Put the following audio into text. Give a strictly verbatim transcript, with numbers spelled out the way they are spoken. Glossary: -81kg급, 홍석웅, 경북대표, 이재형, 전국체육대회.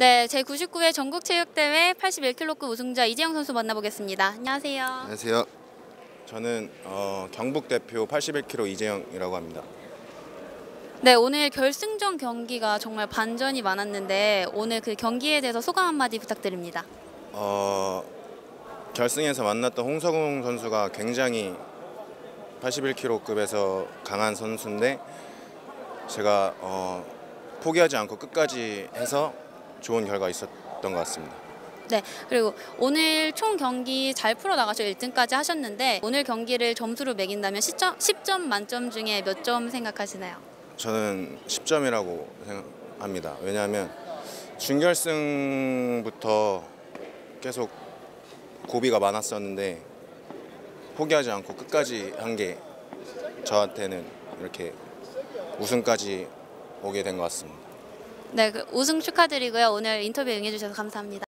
네, 제구십구 회 전국체육대회 팔십일 킬로급 우승자 이재형 선수 만나보겠습니다. 안녕하세요. 안녕하세요. 저는 어, 경북대표 팔십일 킬로그램 이재형이라고 합니다. 네, 오늘 결승전 경기가 정말 반전이 많았는데 오늘 그 경기에 대해서 소감 한마디 부탁드립니다. 어, 결승에서 만났던 홍석웅 선수가 굉장히 팔십일 킬로급에서 강한 선수인데 제가 어, 포기하지 않고 끝까지 해서 좋은 결과 있었던 것 같습니다. 네, 그리고 오늘 총 경기 잘 풀어나가서 일 등까지 하셨는데 오늘 경기를 점수로 매긴다면 십 점, 십 점 만점 중에 몇 점 생각하시나요? 저는 십 점이라고 생각합니다. 왜냐하면 준결승부터 계속 고비가 많았었는데 포기하지 않고 끝까지 한 게 저한테는 이렇게 우승까지 오게 된 것 같습니다. 네, 우승 축하드리고요. 오늘 인터뷰 응해주셔서 감사합니다.